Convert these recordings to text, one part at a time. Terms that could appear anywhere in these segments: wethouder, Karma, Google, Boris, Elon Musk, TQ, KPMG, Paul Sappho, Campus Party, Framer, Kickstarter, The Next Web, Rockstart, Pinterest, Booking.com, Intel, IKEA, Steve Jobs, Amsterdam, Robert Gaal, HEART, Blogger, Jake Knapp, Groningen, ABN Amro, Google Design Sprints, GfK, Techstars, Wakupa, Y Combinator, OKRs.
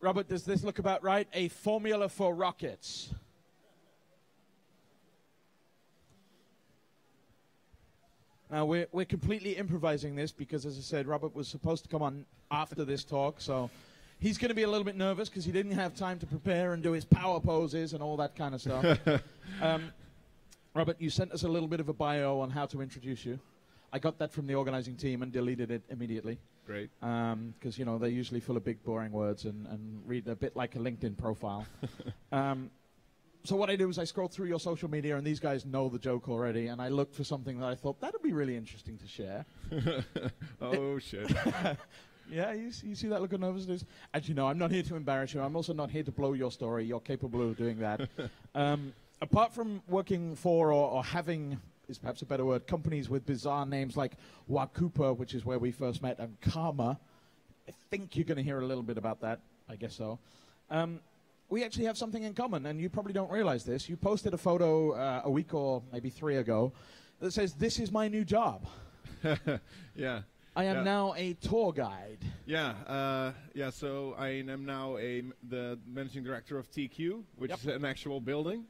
Robert, does this look about right? A formula for rockets. Now, we're completely improvising this because, as I said, Robert was supposed to come on after this talk, so he's going to be a little bit nervous because he didn't have time to prepare and do his power poses and all that kind of stuff. Robert, you sent us a little bit of a bio on how to introduce you. I got that from the organizing team and deleted it immediately. Great. Because, you know, they're usually full of big, boring words and read a bit like a LinkedIn profile. So what I do is I scroll through your social media, and these guys know the joke already, and I looked for something that I thought, that would be really interesting to share. Oh, shit. Yeah, you see that look of nervousness? Actually, no, I'm not here to embarrass you. I'm also not here to blow your story. You're capable of doing that. Apart from working for or having... is perhaps a better word, companies with bizarre names like Wakupa, which is where we first met, and Karma. I think you're going to hear a little bit about that. I guess so. We actually have something in common, and you probably don't realize this. You posted a photo a week or maybe three ago that says, "This is my new job." Yeah. I am now a tour guide. Yeah, yeah. So I am now the managing director of TQ, which is an actual building.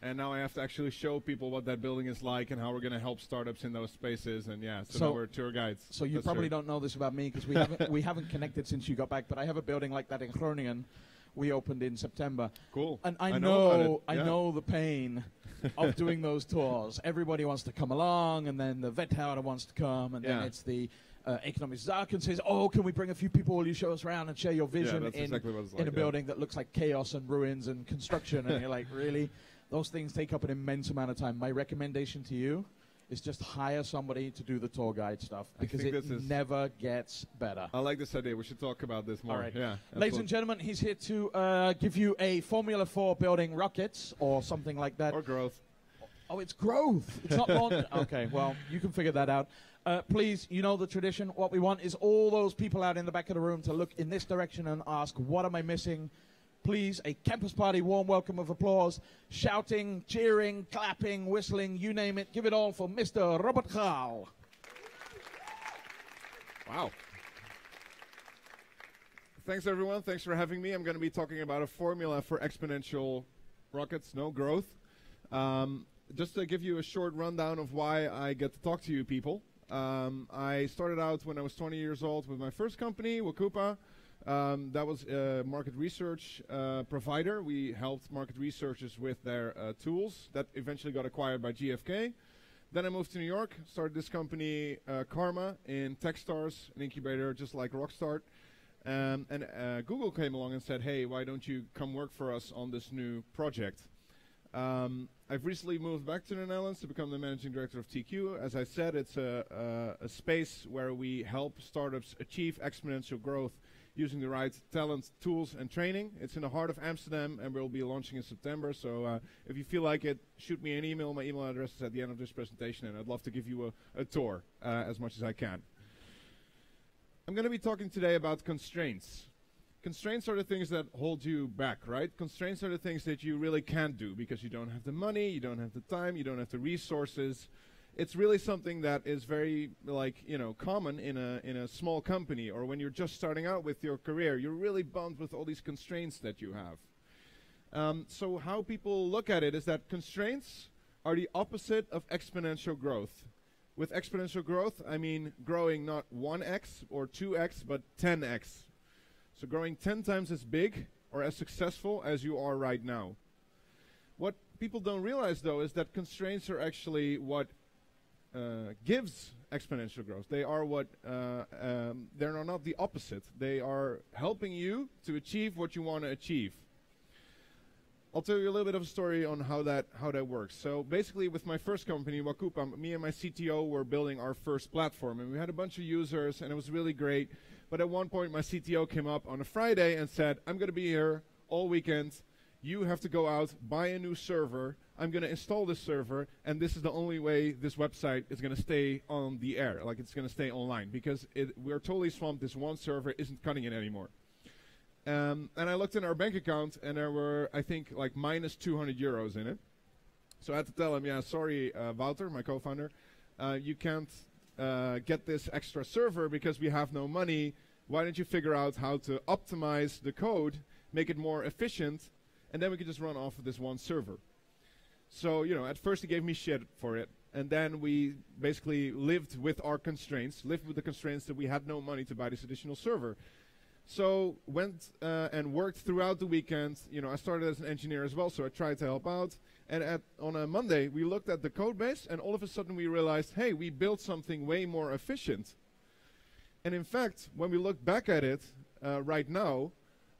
And now I have to actually show people what that building is like and how we're going to help startups in those spaces. And yeah, so now we're tour guides. So you probably don't know this about me because we haven't connected since you got back. But I have a building like that in Groningen. We opened in September. Cool. And I know the pain of doing those tours. Everybody wants to come along, and then the wethouder wants to come, and then it's the economic czar says, "Oh, can we bring a few people? Will you show us around and share your vision in a building that looks like chaos and ruins and construction?" And you're like, really? Those things take up an immense amount of time. My recommendation to you is just hire somebody to do the tour guide stuff because it never gets better. I like this idea. We should talk about this more. All right. Yeah, ladies and gentlemen, he's here to give you a formula for building rockets or something like that. Or growth. Oh, it's growth. It's not launch. Okay, well, you can figure that out. Please, you know the tradition. What we want is all those people out in the back of the room to look in this direction and ask, what am I missing? Please, a Campus Party warm welcome of applause, shouting, cheering, clapping, whistling, you name it. Give it all for Mr. Robert Gaal. Wow. Thanks, everyone. Thanks for having me. I'm going to be talking about a formula for exponential rockets, no growth. Just to give you a short rundown of why I get to talk to you people. I started out when I was 20 years old with my first company, Wakupa. That was a market research provider. We helped market researchers with their tools. That eventually got acquired by GfK. Then I moved to New York, started this company, Karma, in Techstars, an incubator just like Rockstart. Google came along and said, hey, why don't you come work for us on this new project? I've recently moved back to the Netherlands to become the managing director of TQ. As I said, it's a space where we help startups achieve exponential growth using the right talent, tools, and training. It's in the heart of Amsterdam, and we'll be launching in September. So if you feel like it, shoot me an email. My email address is at the end of this presentation, and I'd love to give you a tour as much as I can. I'm going to be talking today about constraints. Constraints are the things that hold you back, right? Constraints are the things that you really can't do because you don't have the money, you don't have the time, you don't have the resources. It's really something that is very, common in a small company or when you're just starting out with your career. You're really bummed with all these constraints that you have. So how people look at it is that constraints are the opposite of exponential growth. With exponential growth, I mean growing not 1x or 2x, but 10x. So growing 10 times as big or as successful as you are right now. What people don't realize, though, is that constraints are actually what gives exponential growth. They are what they're not the opposite. They are helping you to achieve what you want to achieve. I'll tell you a little bit of a story on how that works. So basically, with my first company, Wakupa, me and my CTO were building our first platform, and we had a bunch of users, and it was really great. But at one point, my CTO came up on a Friday and said, "I'm going to be here all weekend. You have to go out, buy a new server. I'm going to install this server, and this is the only way this website is going to stay on the air, like it's going to stay online, because we're totally swamped. This one server isn't cutting it anymore." And I looked in our bank account, and there were, I think, like minus 200 euros in it. So I had to tell him, yeah, sorry, Wouter, my co-founder, you can't get this extra server because we have no money. why don't you figure out how to optimize the code, make it more efficient, and then we can just run off of this one server. So, you know, at first he gave me shit for it, and then we basically lived with our constraints, lived with the constraints that we had no money to buy this additional server. So went and worked throughout the weekend. You know, I started as an engineer as well, so I tried to help out. And on a Monday, we looked at the code base, and all of a sudden we realized, hey, we built something way more efficient. And in fact, when we look back at it right now,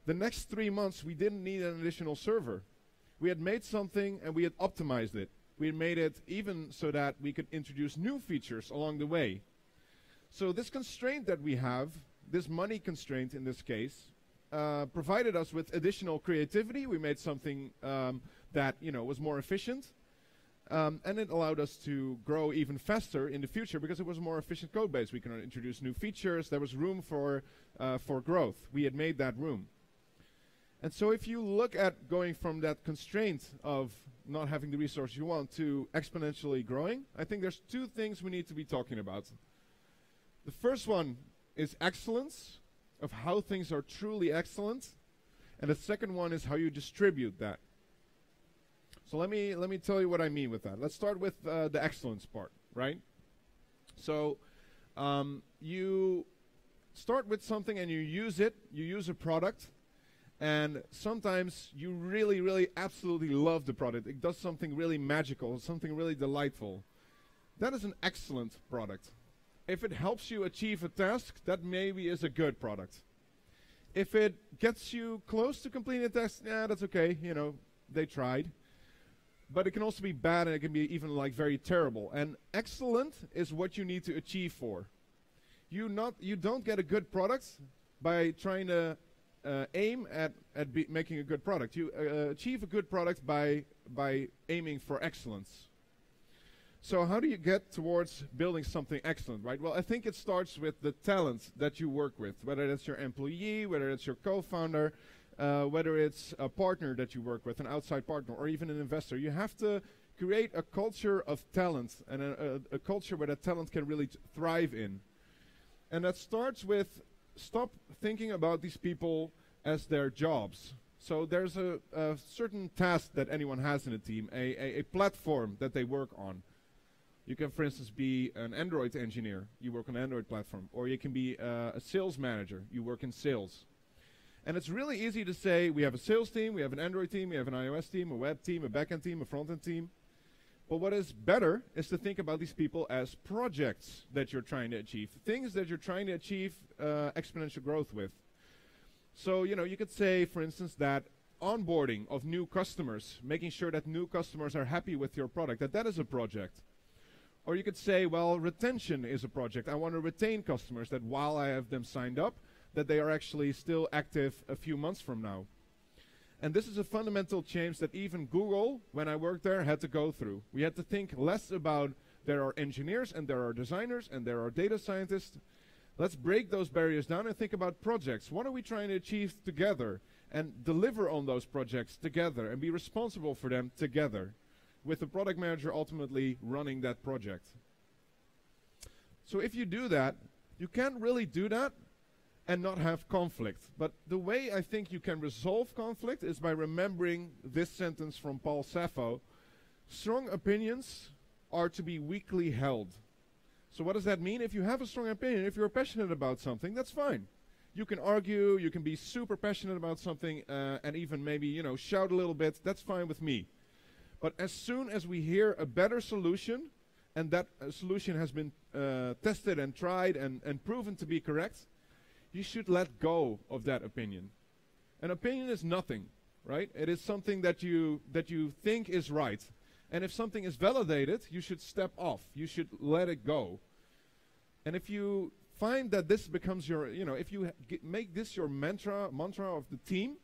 the next 3 months, we didn't need an additional server. We had made something, and we had optimized it. We had made it even so that we could introduce new features along the way. So this constraint that we have, this money constraint in this case, provided us with additional creativity. We made something that, you know, was more efficient, and it allowed us to grow even faster in the future because it was a more efficient code base. We could introduce new features. There was room for growth. We had made that room. And so if you look at going from that constraint of not having the resources you want to exponentially growing, I think there's two things we need to be talking about. The first one is excellence, of how things are truly excellent, and the second one is how you distribute that. So let me tell you what I mean with that. Let's start with the excellence part, right? So you start with something and you use it, you use a product, and sometimes you really, really absolutely love the product. It does something really magical, something really delightful. That is an excellent product. If it helps you achieve a task, that maybe is a good product. If it gets you close to completing a task, yeah, that's okay, you know, they tried. But it can also be bad, and it can be even like very terrible. And excellent is what you need to achieve for. You don't get a good product by trying to aim at making a good product. You achieve a good product by aiming for excellence. So how do you get towards building something excellent, right? Well, I think it starts with the talent that you work with, whether that's your employee, whether it's your co-founder, whether it's a partner that you work with, an outside partner, or even an investor. You have to create a culture of talent, and a culture where that talent can really thrive in. And that starts with stop thinking about these people as their jobs. So there's a certain task that anyone has in a team, a platform that they work on. You can, for instance, be an Android engineer. You work on an Android platform. Or you can be a sales manager. You work in sales. And it's really easy to say, we have a sales team, we have an Android team, we have an iOS team, a web team, a backend team, a frontend team. But what is better is to think about these people as projects that you're trying to achieve, things that you're trying to achieve exponential growth with. So, you know, you could say, for instance, that onboarding of new customers, making sure that new customers are happy with your product, that is a project. Or you could say, well, retention is a project. I want to retain customers, that while I have them signed up, that they are actually still active a few months from now. And this is a fundamental change that even Google, when I worked there, had to go through. We had to think less about there are engineers and there are designers and there are data scientists. Let's break those barriers down and think about projects. What are we trying to achieve together? And deliver on those projects together and be responsible for them together, with the product manager ultimately running that project. So if you do that, you can't really do that and not have conflict. But the way I think you can resolve conflict is by remembering this sentence from Paul Sappho: strong opinions are to be weakly held. So what does that mean? If you have a strong opinion, if you're passionate about something, that's fine. You can argue, you can be super passionate about something, and even maybe, you know, shout a little bit. That's fine with me. But as soon as we hear a better solution, and that solution has been tested and tried and proven to be correct, you should let go of that opinion. An opinion is nothing, right? It is something that you think is right. And if something is validated, you should step off. You should let it go. And if you find that this becomes your, you know, if you make this your mantra of the team,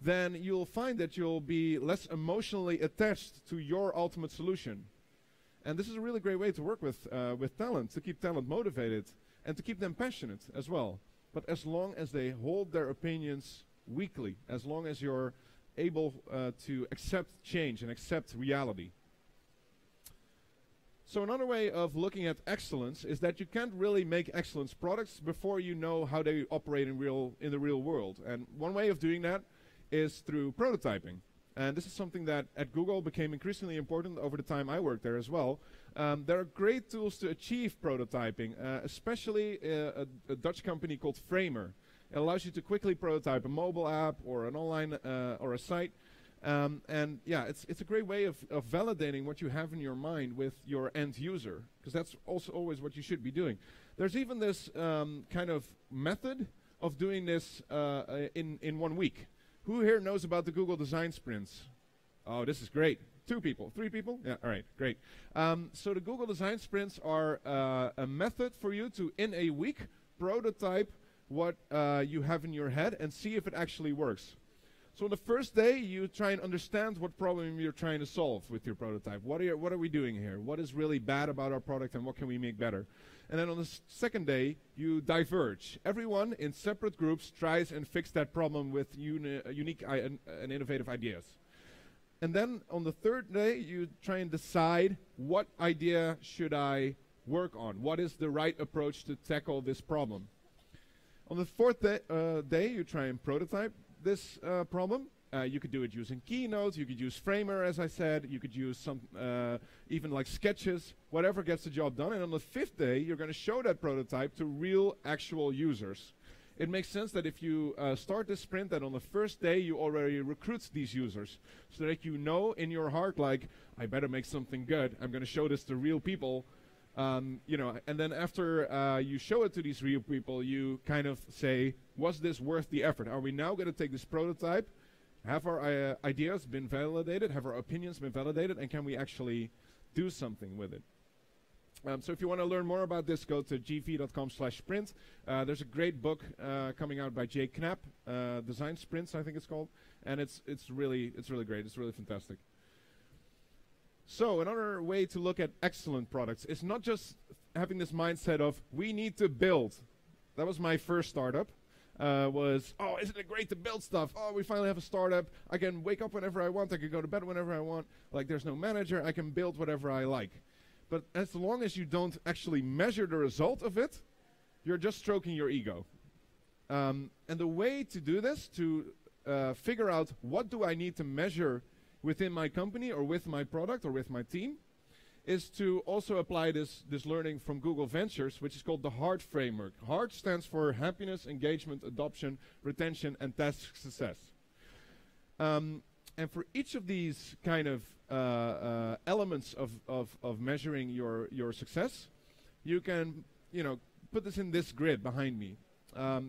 then you'll find that you'll be less emotionally attached to your ultimate solution. And this is a really great way to work with talent, to keep talent motivated and to keep them passionate as well. But as long as they hold their opinions weakly, as long as you're able to accept change and accept reality. So another way of looking at excellence is that you can't really make excellence products before you know how they operate in the real world. And one way of doing that is through prototyping. And this is something that at Google became increasingly important over the time I worked there as well. There are great tools to achieve prototyping, especially a Dutch company called Framer. It allows you to quickly prototype a mobile app or an online or a site. And yeah, it's a great way of validating what you have in your mind with your end user, because that's also always what you should be doing. There's even this kind of method of doing this in 1 week. Who here knows about the Google Design Sprints? Oh, this is great. 2 people, 3 people? Yeah, all right, great. So the Google Design Sprints are a method for you to, in a week, prototype what you have in your head and see if it actually works. So on the first day, you try and understand what problem you're trying to solve with your prototype. What are we doing here? What is really bad about our product and what can we make better? And then on the second day, you diverge. Everyone in separate groups tries and fix that problem with unique and innovative ideas. And then on the third day, you try and decide what idea should I work on? What is the right approach to tackle this problem? On the fourth day, you try and prototype this problem. You could do it using Keynote, you could use Framer, as I said, you could use some even like sketches, whatever gets the job done. And on the fifth day, you're going to show that prototype to real, actual users. It makes sense that if you start this sprint, that on the first day you already recruit these users, so that you know in your heart, like, I better make something good, I'm going to show this to real people. You know, and then after you show it to these real people, you kind of say, was this worth the effort? Are we now going to take this prototype? Have our ideas been validated? Have our opinions been validated? And can we actually do something with it? So if you want to learn more about this, go to gv.com/sprint. There's a great book coming out by Jake Knapp, Design Sprints, I think it's called. And it's really great. It's really fantastic. So another way to look at excellent products is not just having this mindset of we need to build. That was my first startup. Was, oh, isn't it great to build stuff? Oh, we finally have a startup. I can wake up whenever I want. I can go to bed whenever I want. Like, there's no manager. I can build whatever I like. But as long as you don't actually measure the result of it, you're just stroking your ego. And the way to do this, to figure out what do I need to measure within my company or with my product or with my team, is to also apply this learning from Google Ventures, which is called the HEART framework. HEART stands for happiness, engagement, adoption, retention, and task success. And for each of these kind of elements of measuring your success, you can, you know, put this in this grid behind me.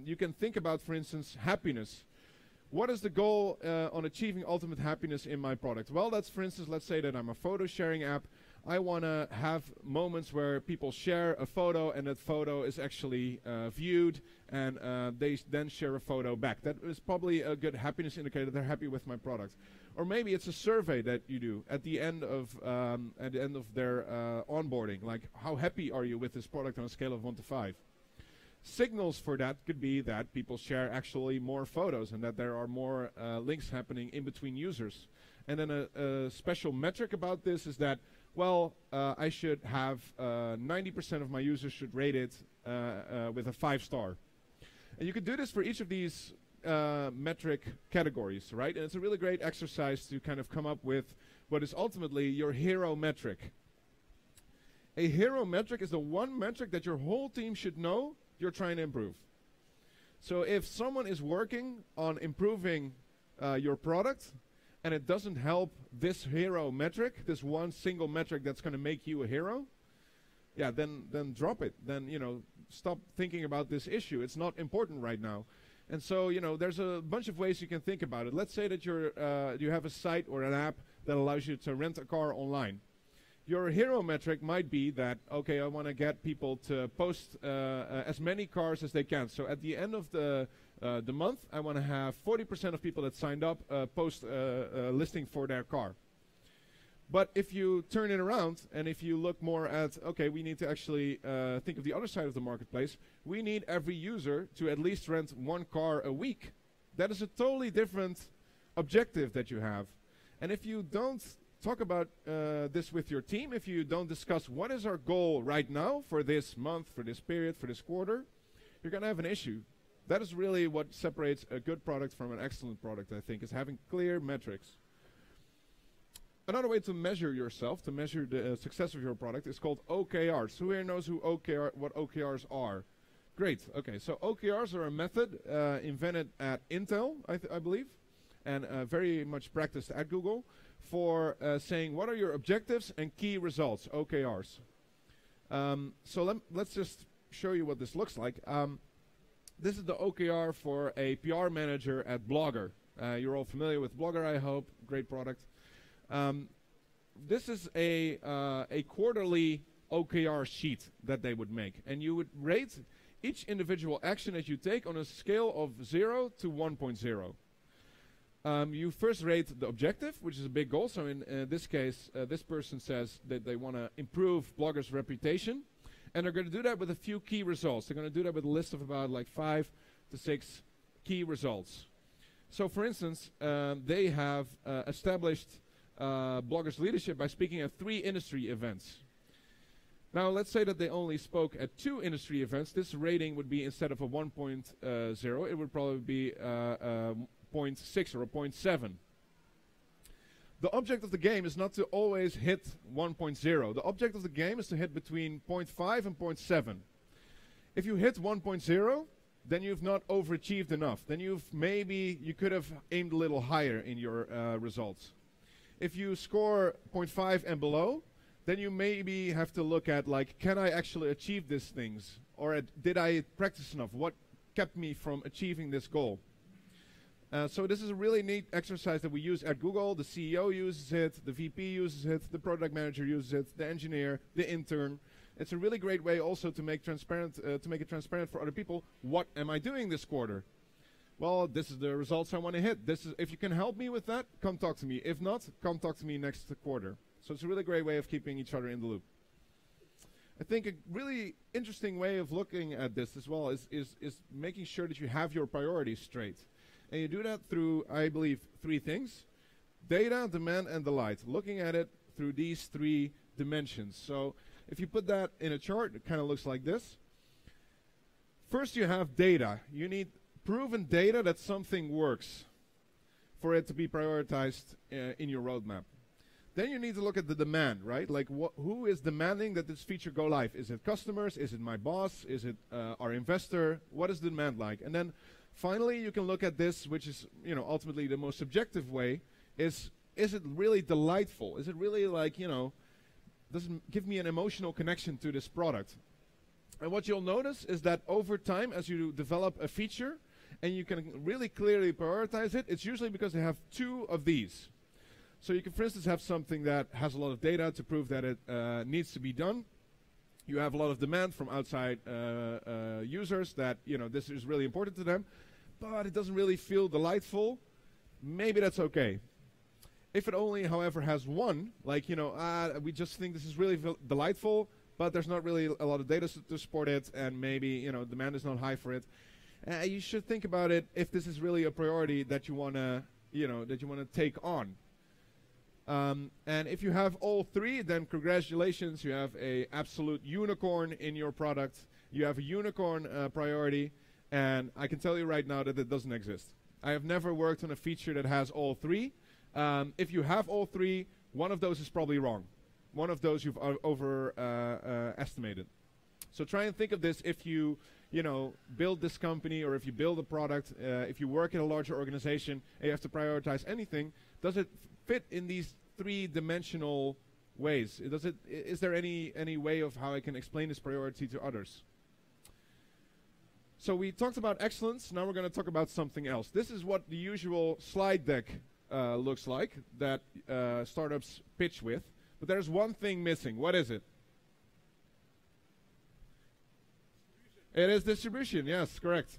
You can think about, for instance, happiness. What is the goal on achieving ultimate happiness in my product? Well, that's, for instance, let's say that I'm a photo sharing app. I want to have moments where people share a photo and that photo is actually viewed and they then share a photo back. That is probably a good happiness indicator. They're happy with my product. Or maybe it's a survey that you do at the end of their onboarding. Like, how happy are you with this product on a scale of 1 to 5? Signals for that could be that people share actually more photos and that there are more links happening in between users. And then a special metric about this is that, well, I should have 90% of my users should rate it with a 5-star. And you could do this for each of these metric categories, right? And it's a really great exercise to kind of come up with what is ultimately your hero metric. A hero metric is the one metric that your whole team should know you're trying to improve. So if someone is working on improving your product and it doesn't help this hero metric, this one single metric that's going to make you a hero, yeah, then drop it. Then, you know, stop thinking about this issue. It's not important right now. And so, you know, there's a bunch of ways you can think about it. Let's say that you have a site or an app that allows you to rent a car online. Your hero metric might be that, okay, I want to get people to post as many cars as they can. So at the end of the month, I want to have 40% of people that signed up post a listing for their car. But if you turn it around and if you look more at, okay, we need to actually think of the other side of the marketplace, we need every user to at least rent 1 car a week. That is a totally different objective that you have. And if you don't talk about this with your team. If you don't discuss what is our goal right now for this month, for this period, for this quarter, you're going to have an issue. That is really what separates a good product from an excellent product, I think, is having clear metrics. Another way to measure yourself, to measure the success of your product, is called OKRs. Who here knows what OKRs are? Great. Okay, so OKRs are a method invented at Intel, I believe, and very much practiced at Google, for saying what are your objectives and key results, OKRs. So let's just show you what this looks like. This is the OKR for a PR manager at Blogger. You're all familiar with Blogger, I hope. Great product. This is a quarterly OKR sheet that they would make, and you would rate each individual action that you take on a scale of 0 to 1.0. You first rate the objective, which is a big goal. So in this case, this person says that they want to improve Blogger's reputation, and they're going to do that with a few key results. They're going to do that with a list of about like 5 to 6 key results. So for instance, they have established Blogger's leadership by speaking at 3 industry events. Now let's say that they only spoke at 2 industry events. This rating would be, instead of a 1.0, it would probably be 0.6 or a 0.7. The object of the game is not to always hit 1.0. The object of the game is to hit between 0.5 and 0.7. If you hit 1.0, then you've not overachieved enough. Then you've maybe, you could have aimed a little higher in your results. If you score 0.5 and below, then you maybe have to look at, like, can I actually achieve these things? Or did I practice enough? What kept me from achieving this goal? So this is a really neat exercise that we use at Google. The CEO uses it, the VP uses it, the product manager uses it, the engineer, the intern. It's a really great way also to make transparent, to make it transparent for other people. What am I doing this quarter? Well, this is the results I want to hit. This is, if you can help me with that, come talk to me. If not, come talk to me next quarter. So it's a really great way of keeping each other in the loop. I think a really interesting way of looking at this as well is making sure that you have your priorities straight. And you do that through, I believe, 3 things: data, demand, and delight. Looking at it through these 3 dimensions. So if you put that in a chart, it kind of looks like this. First, you have data. You need proven data that something works for it to be prioritized in your roadmap. Then you need to look at the demand, right? Like, who is demanding that this feature go live? Is it customers? Is it my boss? Is it our investor? What is the demand like? And then finally, you can look at this, which is, you know, ultimately the most subjective way, is it really delightful? Is it really, like, you know, does it give me an emotional connection to this product? And what you'll notice is that over time, as you develop a feature and you can really clearly prioritize it, it's usually because they have 2 of these. So you can, for instance, have something that has a lot of data to prove that it needs to be done. You have a lot of demand from outside users that, you know, this is really important to them, but it doesn't really feel delightful. Maybe that's okay. If it only, however, has 1, like, you know, we just think this is really delightful, but there's not really a lot of data to support it, and maybe, you know, demand is not high for it. You should think about it if this is really a priority that you want to, you know, that you want to take on. And if you have all 3, then congratulations, you have a absolute unicorn in your product. You have a unicorn priority, and I can tell you right now that it doesn't exist. I have never worked on a feature that has all 3. If you have all 3, one of those is probably wrong. One of those you've overestimated. So try and think of this if you, you know, build this company, or if you build a product, if you work in a larger organization and you have to prioritize anything, does it fit in these 3-dimensional ways? Does it, is there any way of how I can explain this priority to others? So we talked about excellence. Now we're going to talk about something else. This is what the usual slide deck looks like that startups pitch with. But there's one thing missing. What is it? It is distribution. Yes, correct.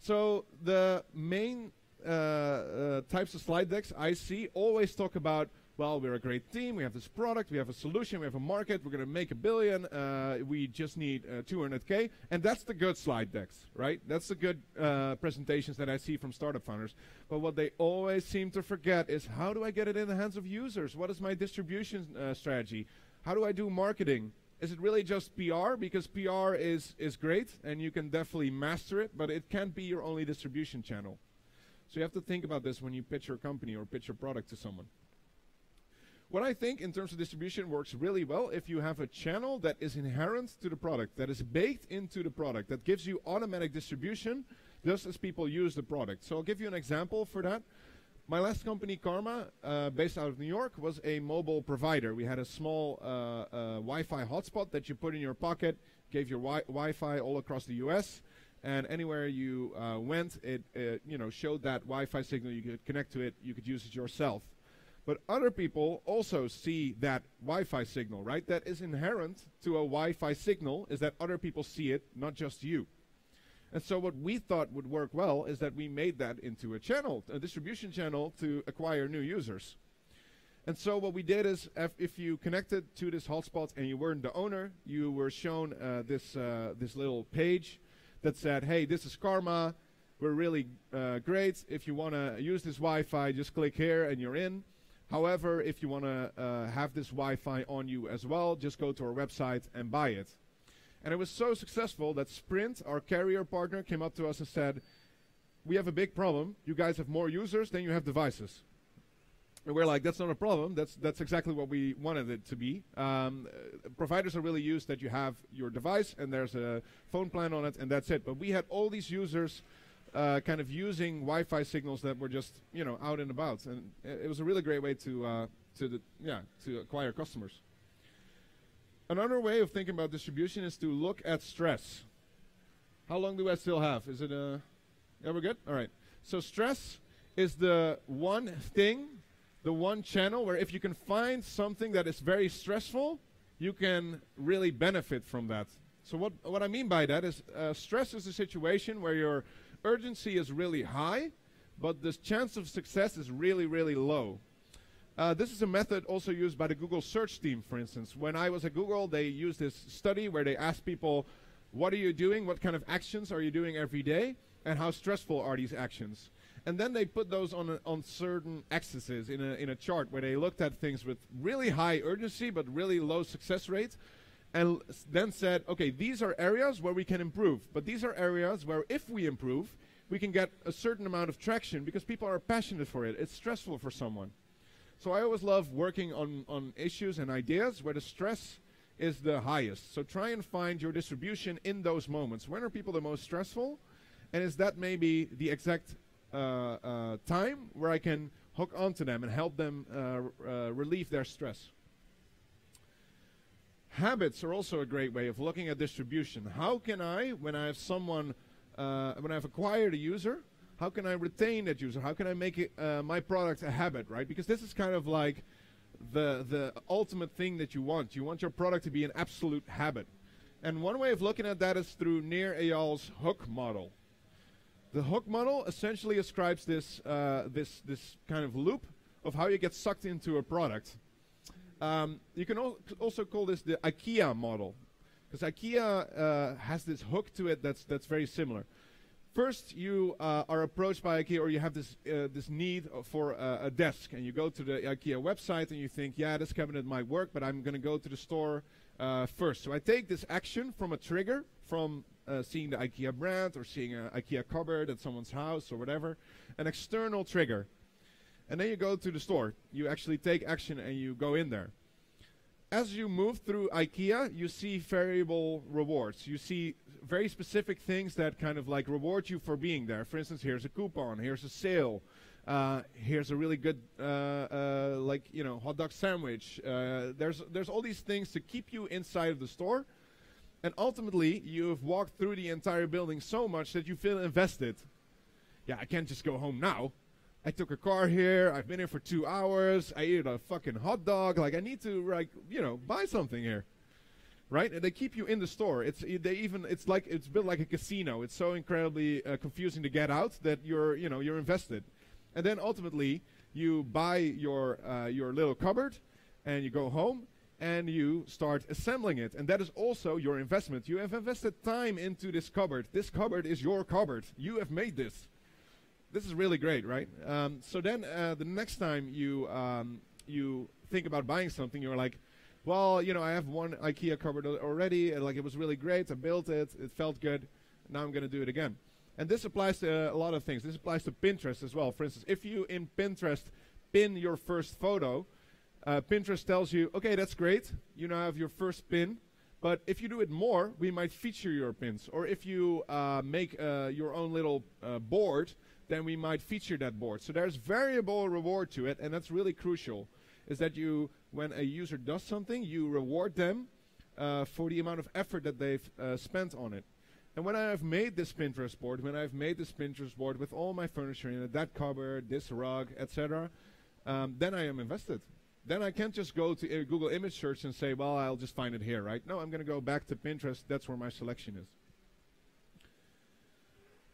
So the main types of slide decks I see always talk about well, we're a great team, we have this product, we have a solution, we have a market, we're going to make $1 billion, we just need 200K. And that's the good slide decks, right? That's the good presentations that I see from startup founders. But what they always seem to forget is, how do I get it in the hands of users? What is my distribution strategy? How do I do marketing? Is it really just PR? Because PR is great, and you can definitely master it, but it can't be your only distribution channel. So you have to think about this when you pitch your company or pitch your product to someone. What I think in terms of distribution works really well if you have a channel that is inherent to the product, that is baked into the product, that gives you automatic distribution just as people use the product. So I'll give you an example for that. My last company, Karma, based out of New York, was a mobile provider. We had a small Wi-Fi hotspot that you put in your pocket, gave your Wi-Fi all across the US, and anywhere you went, it you know, showed that Wi-Fi signal, you could connect to it, you could use it yourself. But other people also see that Wi-Fi signal, right? That is inherent to a Wi-Fi signal, is that other people see it, not just you. And so what we thought would work well is that we made that into a channel, a distribution channel to acquire new users. And so what we did is, if you connected to this hotspot and you weren't the owner, you were shown this little page that said, hey, this is Karma, we're really great. If you wanna use this Wi-Fi, just click here and you're in. However, if you want to have this Wi-Fi on you as well, just go to our website and buy it. And it was so successful that Sprint, our carrier partner, came up to us and said, we have a big problem. You guys have more users than you have devices. And we're like, that's not a problem. That's exactly what we wanted it to be. Providers are really used that you have your device and there's a phone plan on it and that's it. But we had all these users kind of using Wi-Fi signals that were just, you know, out and about, and it was a really great way to acquire customers. Another way of thinking about distribution is to look at stress. How long do I still have? Is it a? Yeah, we're good. All right. So stress is the one thing, the one channel where if you can find something that is very stressful, you can really benefit from that. So what I mean by that is stress is a situation where you're urgency is really high, but the chance of success is really, really low. This is a method also used by the Google search team, for instance. When I was at Google, they used this study where they asked people, what are you doing? What kind of actions are you doing every day? And how stressful are these actions? And then they put those on certain axes in a chart where they looked at things with really high urgency, but really low success rates. And then said, okay, these are areas where we can improve, but these are areas where if we improve, we can get a certain amount of traction because people are passionate for it. It's stressful for someone. So I always love working on issues and ideas where the stress is the highest. So try and find your distribution in those moments. When are people the most stressful? And is that maybe the exact time where I can hook onto them and help them relieve their stress? Habits are also a great way of looking at distribution. How can I, when I've acquired a user, how can I retain that user? How can I make it, my product a habit, right? Because this is kind of like the ultimate thing that you want. You want your product to be an absolute habit. And one way of looking at that is through Nir Eyal's hook model. The hook model essentially ascribes this kind of loop of how you get sucked into a product. You can also call this the IKEA model, because IKEA has this hook to it that's very similar. First, you are approached by IKEA, or you have this need for a desk, and you go to the IKEA website and you think, yeah, this cabinet might work, but I'm going to go to the store first. So I take this action from a trigger, from seeing the IKEA brand or seeing an IKEA cupboard at someone's house or whatever, an external trigger. And then you go to the store. You actually take action and you go in there. As you move through IKEA, you see variable rewards. You see very specific things that kind of like reward you for being there. For instance, here's a coupon, here's a sale, here's a really good like, you know, hot dog sandwich. There's all these things to keep you inside of the store. And ultimately, you've walked through the entire building so much that you feel invested. Yeah, I can't just go home now. I took a car here, I've been here for 2 hours, I ate a fucking hot dog, like I need to, like, you know, buy something here, right? And they keep you in the store. It's built like a casino. It's so incredibly confusing to get out that you're invested. And then ultimately, you buy your little cupboard and you go home and you start assembling it. And that is also your investment. You have invested time into this cupboard. This cupboard is your cupboard. You have made this. This is really great, right? So then the next time you you think about buying something, you're like, well, you know, I have one IKEA cupboard already, and like it was really great. I built it. It felt good. Now I'm going to do it again. And this applies to a lot of things. This applies to Pinterest as well. For instance, if you in Pinterest pin your first photo, Pinterest tells you, okay, that's great. You now have your first pin. But if you do it more, we might feature your pins. Or if you make your own little board, then we might feature that board. So there's variable reward to it, and that's really crucial, is that you, when a user does something, you reward them for the amount of effort that they've spent on it. And when I have made this Pinterest board, when I've made this Pinterest board with all my furniture in it, that cupboard, this rug, etc., then I am invested. Then I can't just go to Google image search and say, well, I'll just find it here, right? No, I'm going to go back to Pinterest. That's where my selection is.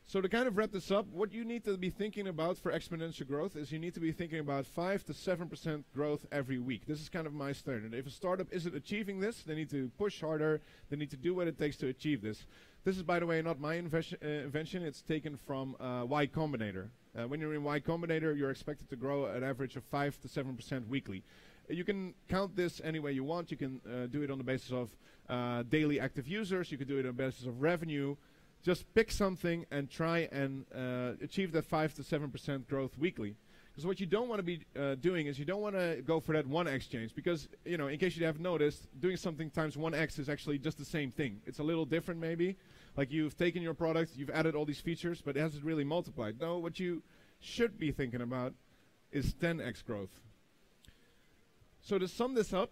So to kind of wrap this up, what you need to be thinking about for exponential growth is you need to be thinking about 5 to 7% growth every week. This is kind of my standard. If a startup isn't achieving this, they need to push harder. They need to do what it takes to achieve this. This is, by the way, not my invention. It's taken from Y Combinator. When you're in Y Combinator, you're expected to grow an average of 5 to 7% weekly. You can count this any way you want. You can do it on the basis of daily active users. You could do it on the basis of revenue. Just pick something and try and achieve that 5 to 7% growth weekly. Because what you don't want to be doing is you don't want to go for that 1x change. Because, you know, in case you haven't noticed, doing something times 1x is actually just the same thing. It's a little different maybe. Like you've taken your product, you've added all these features, but it hasn't really multiplied. No, what you should be thinking about is 10x growth. So to sum this up,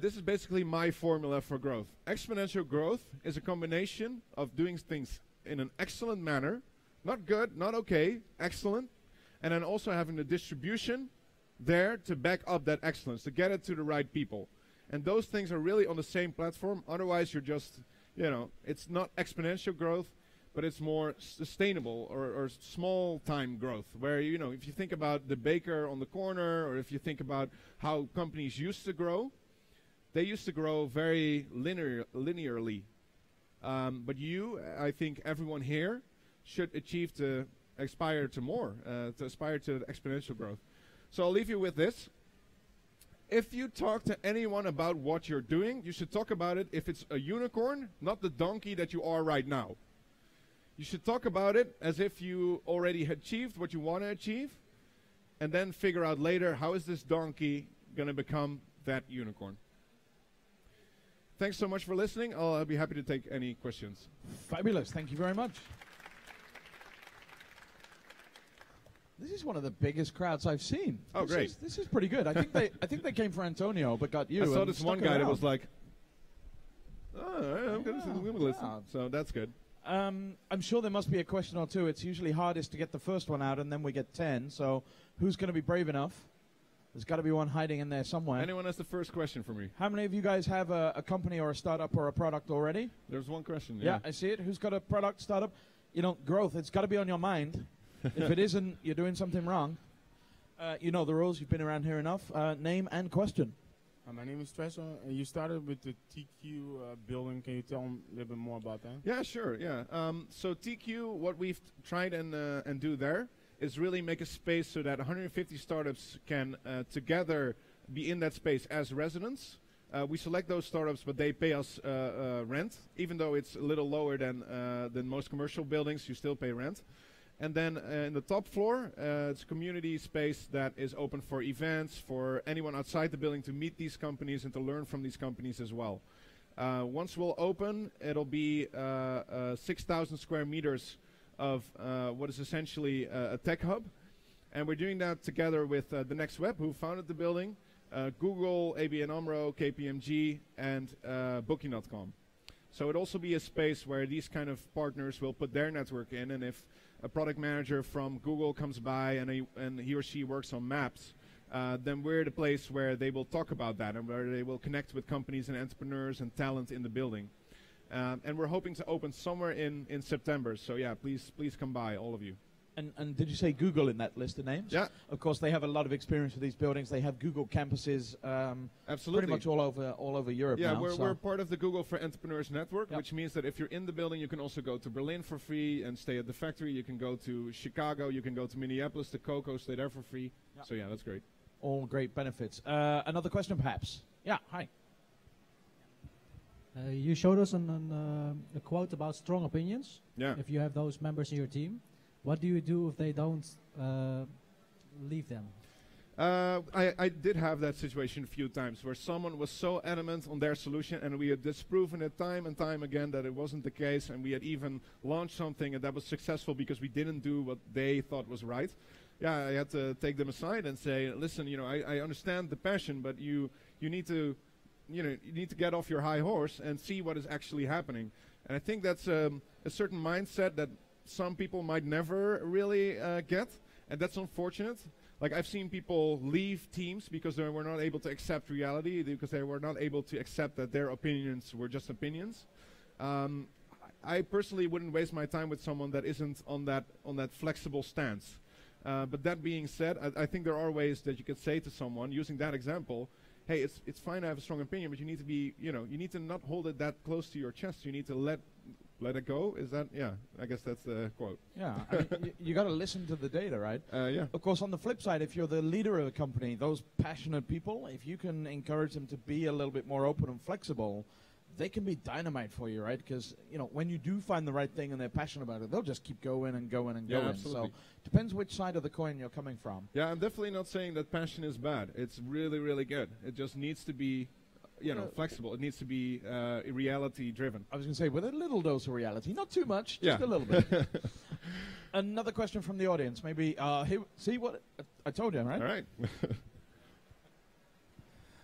this is basically my formula for growth. Exponential growth is a combination of doing things in an excellent manner, not good, not okay, excellent, and then also having the distribution there to back up that excellence, to get it to the right people. And those things are really on the same platform. Otherwise, you're just, you know, it's not exponential growth, but it's more sustainable or small-time growth, where, you know, if you think about the baker on the corner, or if you think about how companies used to grow, they used to grow very linearly. But you, I think everyone here, should aspire to exponential growth. So I'll leave you with this. If you talk to anyone about what you're doing, you should talk about it if it's a unicorn, not the donkey that you are right now. You should talk about it as if you already had achieved what you want to achieve, and then figure out later, how is this donkey going to become that unicorn? Thanks so much for listening. I'll be happy to take any questions. Fabulous. Thank you very much. This is one of the biggest crowds I've seen. Oh, this great! This is pretty good. I think they came for Antonio, but got you. I saw this one guy that was like, "Oh, I'm going to listen." So that's good. I'm sure there must be a question or two. It's usually hardest to get the first one out, and then we get 10. So who's going to be brave enough? There's got to be one hiding in there somewhere. Anyone has the first question for me? How many of you guys have a company or a startup or a product already? There's one question. Yeah, I see it. Who's got a product, startup? You know, growth. It's got to be on your mind. If it isn't, you're doing something wrong. You know the rules. You've been around here enough. Name and question. My name is Tresor, and you started with the TQ building. Can you tell me a little bit more about that? Yeah, sure. Yeah. So TQ, what we've tried and do there is really make a space so that 150 startups can together be in that space as residents. We select those startups, but they pay us rent, even though it's a little lower than most commercial buildings. You still pay rent. And then in the top floor, it's a community space that is open for events, for anyone outside the building to meet these companies and to learn from these companies as well. Once we'll open, it'll be 6,000 square meters of what is essentially a tech hub. And we're doing that together with The Next Web, who founded the building, Google, ABN Amro, KPMG, and Booking.com. So it'll also be a space where these kind of partners will put their network in, and if a product manager from Google comes by and he or she works on maps, then we're the place where they will talk about that and where they will connect with companies and entrepreneurs and talent in the building. And we're hoping to open somewhere in September. So yeah, please come by, all of you. And did you say Google in that list of names? Yeah. Of course, they have a lot of experience with these buildings. They have Google campuses pretty much all over Europe. Yeah, now, we're part of the Google for Entrepreneurs Network, which means that if you're in the building, you can also go to Berlin for free and stay at the factory. You can go to Chicago. You can go to Minneapolis, to Cocoa, stay there for free. Yeah. So, yeah, that's great. All great benefits. Another question, perhaps? Yeah, hi. You showed us a quote about strong opinions. Yeah. If you have those members in your team. What do you do if they don't leave them? I did have that situation a few times where someone was so adamant on their solution, and we had disproven it time and time again that it wasn't the case, and we had even launched something and that was successful because we didn't do what they thought was right. Yeah, I had to take them aside and say, listen, you know, I understand the passion, but you need to, you know, you need to get off your high horse and see what is actually happening. And I think that's a certain mindset that some people might never really get, and that's unfortunate. Like, I've seen people leave teams because they were not able to accept reality, because they were not able to accept that their opinions were just opinions. I personally wouldn't waste my time with someone that isn't on that flexible stance. But that being said, I think there are ways that you could say to someone, using that example, hey, it's fine to have a strong opinion, but you need to be, you know, you need to not hold it that close to your chest. You need to let it go. Is that, yeah, I guess that's the quote. Yeah, I mean, you got to listen to the data, right? Yeah. Of course, on the flip side, if you're the leader of a company, those passionate people, if you can encourage them to be a little bit more open and flexible, they can be dynamite for you, right? Because, you know, when you do find the right thing and they're passionate about it, they'll just keep going and going and going. Absolutely. So depends which side of the coin you're coming from. Yeah, I'm definitely not saying that passion is bad. It's really, really good. It just needs to be, you know, flexible. It needs to be reality driven. I was going to say, with a little dose of reality, not too much, just a little bit. Another question from the audience, maybe. See what I told you, right? All right.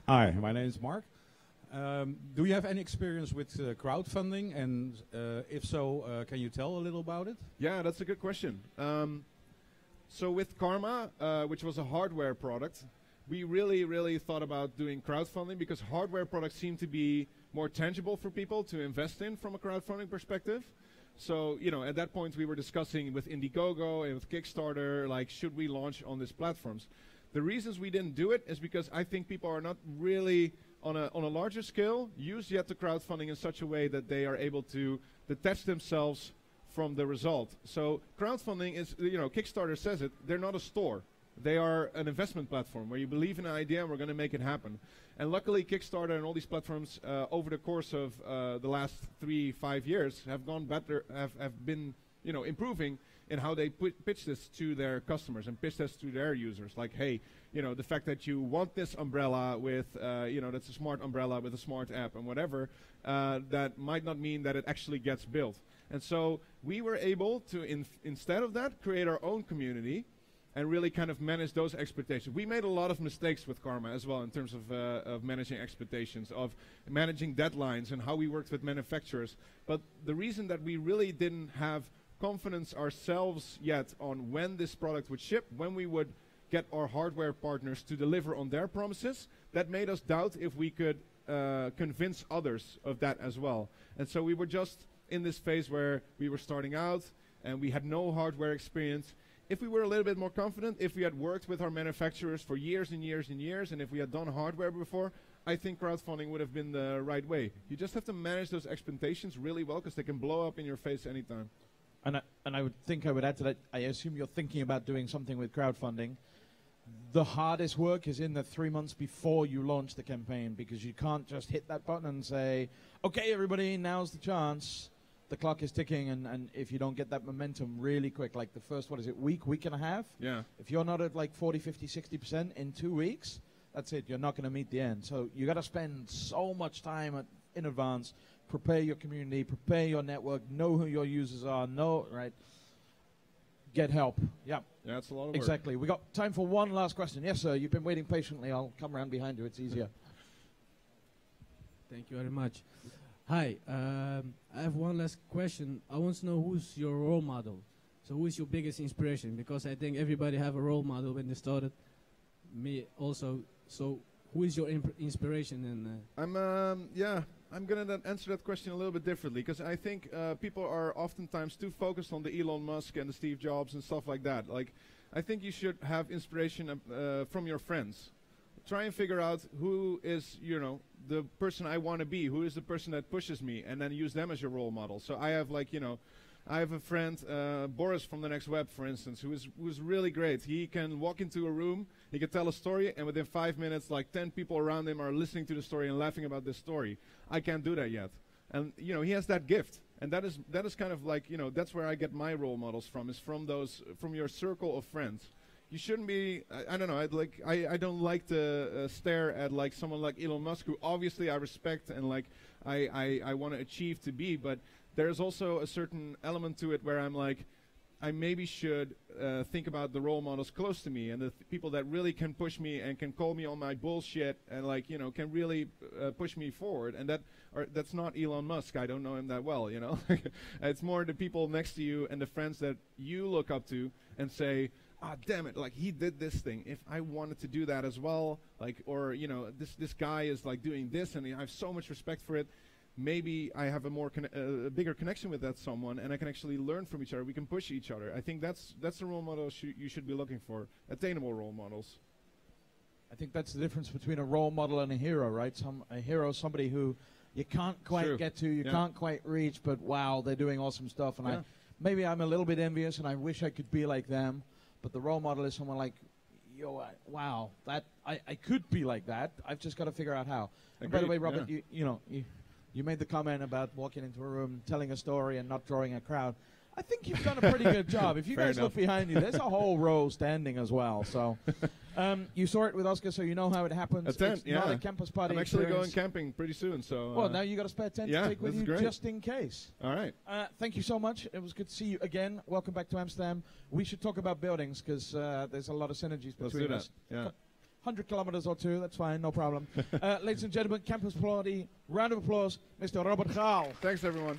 Hi, my name is Mark. Do you have any experience with crowdfunding, and if so, can you tell a little about it? Yeah, that's a good question. So with Karma, which was a hardware product, we really, really thought about doing crowdfunding because hardware products seem to be more tangible for people to invest in from a crowdfunding perspective. So, you know, at that point we were discussing with Indiegogo and with Kickstarter, like, should we launch on these platforms? The reasons we didn't do it is because I think people are not really, on a larger scale, use yet to crowdfunding in such a way that they are able to detach themselves from the result. So crowdfunding is, you know, Kickstarter says it, they're not a store. They are an investment platform where you believe in an idea and we're going to make it happen. And luckily, Kickstarter and all these platforms over the course of the last 3-5 years have gone better, have been, you know, improving in how they pitch this to their customers and pitch this to their users. Like, hey, you know, the fact that you want this umbrella with, you know, that's a smart umbrella with a smart app and whatever, that might not mean that it actually gets built. And so we were able to, instead of that, create our own community and really kind of manage those expectations. We made a lot of mistakes with Karma as well in terms of managing expectations, of managing deadlines and how we worked with manufacturers. But the reason that we really didn't have confidence ourselves yet on when this product would ship, when we would get our hardware partners to deliver on their promises, that made us doubt if we could convince others of that as well. And so we were just in this phase where we were starting out and we had no hardware experience. If we were a little bit more confident, if we had worked with our manufacturers for years and years and years, and if we had done hardware before, I think crowdfunding would have been the right way. You just have to manage those expectations really well because they can blow up in your face anytime. And I would think, I would add to that, I assume you're thinking about doing something with crowdfunding. The hardest work is in the 3 months before you launch the campaign, because you can't just hit that button and say, okay, everybody, now's the chance. The clock is ticking, and if you don't get that momentum really quick, like the first, what is it, week and a half? Yeah. If you're not at like 40, 50, 60% in 2 weeks, that's it. You're not going to meet the end. So you got to spend so much time in advance, prepare your community, prepare your network, know who your users are, know, right? Get help. Yeah. Yeah, that's a lot of work. Exactly. We got time for one last question. Yes, sir. You've been waiting patiently. I'll come around behind you. It's easier. Thank you very much. Hi, I have one last question. I want to know who's your role model. So who is your biggest inspiration? Because I think everybody have a role model when they started. Me also. So who is your inspiration? And I'm yeah, I'm going to answer that question a little bit differently, because I think people are oftentimes too focused on the Elon Musk and the Steve Jobs and stuff like that. Like, I think you should have inspiration from your friends. Try and figure out who is, you know, the person I want to be, who is the person that pushes me, and then use them as your role model. So I have, like, you know, I have a friend, Boris from The Next Web, for instance, who's really great. He can walk into a room, he can tell a story, and within 5 minutes, like 10 people around him are listening to the story and laughing about this story. I can't do that yet. And, you know, he has that gift. And that is kind of like, you know, that's where I get my role models from, is from those, from your circle of friends. You shouldn't be, I don't know, I don't like to stare at like someone like Elon Musk, who obviously I respect and like I want to achieve to be, but there's also a certain element to it where I'm like, I maybe should think about the role models close to me and the people that really can push me and can call me on my bullshit and, like, you know, can really push me forward. And that's not Elon Musk. I don't know him that well, you know. It's more the people next to you and the friends that you look up to and say, ah, damn it, like, he did this thing. If I wanted to do that as well, like, or, you know, this guy is, like, doing this and I have so much respect for it. Maybe I have a more a bigger connection with that someone, and I can actually learn from each other. We can push each other. I think that's the role model you should be looking for, attainable role models. I think that's the difference between a role model and a hero, right? A hero, somebody who you can't quite get to, you can't quite reach, but wow, they're doing awesome stuff. And maybe I'm a little bit envious, and I wish I could be like them. But the role model is someone like, yo, wow, that I could be like that. I've just got to figure out how. And by the way, Robert, you made the comment about walking into a room, telling a story, and not drawing a crowd. I think you've done a pretty good job. If you guys look behind you, there's a whole row standing as well. So you saw it with Oscar, so you know how it happens. It's not a campus party. I'm actually going camping pretty soon. So well, now you got a spare tent to take with you just in case. All right. Thank you so much. It was good to see you again. Welcome back to Amsterdam. We should talk about buildings because there's a lot of synergies between us. Yeah. 100 kilometers or two, that's fine, no problem. Ladies and gentlemen, Campus Party, round of applause, Mr. Robert Gaal. Thanks, everyone.